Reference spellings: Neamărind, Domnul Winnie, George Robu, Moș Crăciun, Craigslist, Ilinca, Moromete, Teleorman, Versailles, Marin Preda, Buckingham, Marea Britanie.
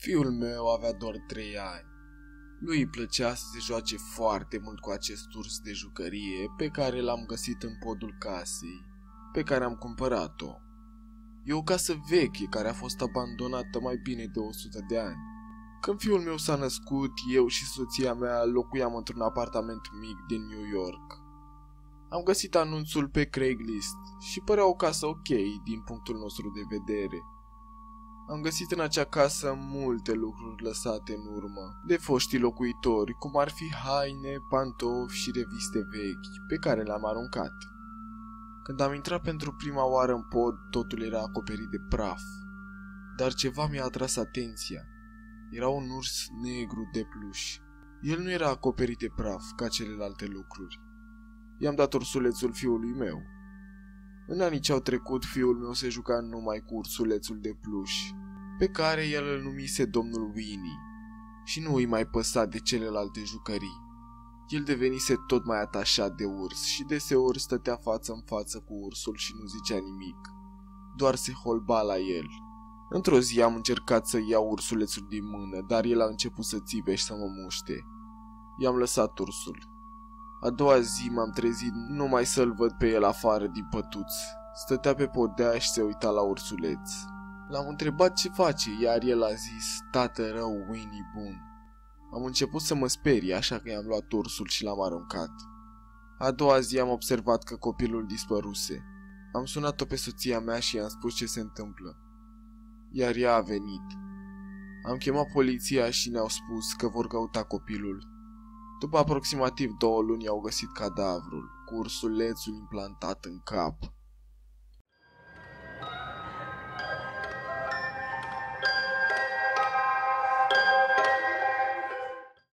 Fiul meu avea doar 3 ani. Lui îi plăcea să se joace foarte mult cu acest urs de jucărie pe care l-am găsit în podul casei, pe care am cumpărat-o. E o casă veche care a fost abandonată mai bine de 100 de ani. Când fiul meu s-a născut, eu și soția mea locuiam într-un apartament mic din New York. Am găsit anunțul pe Craigslist și părea o casă ok din punctul nostru de vedere. Am găsit în acea casă multe lucruri lăsate în urmă de foștii locuitori, cum ar fi haine, pantofi și reviste vechi pe care le-am aruncat. Când am intrat pentru prima oară în pod, totul era acoperit de praf, dar ceva mi-a atras atenția. Era un urs negru de pluș. El nu era acoperit de praf ca celelalte lucruri. I-am dat ursulețul fiului meu. În anii ce au trecut, fiul meu se juca numai cu ursulețul de pluș, pe care el îl numise Domnul Winnie, și nu îi mai păsa de celelalte jucării. El devenise tot mai atașat de urs și deseori stătea față în față cu ursul și nu zicea nimic, doar se holba la el. Într-o zi am încercat să iau ursulețul din mână, dar el a început să țipe și să mă muște. I-am lăsat ursul. A doua zi m-am trezit numai să-l văd pe el afară din pătuț. Stătea pe podea și se uita la ursuleț. L-am întrebat ce face, iar el a zis: "Tată rău, Winnie bun." Am început să mă sperie, așa că i-am luat ursul și l-am aruncat. A doua zi am observat că copilul dispăruse. Am sunat-o pe soția mea și i-am spus ce se întâmplă, iar ea a venit. Am chemat poliția și ne-au spus că vor căuta copilul. După aproximativ 2 luni, au găsit cadavrul, cu ursulețul implantat în cap.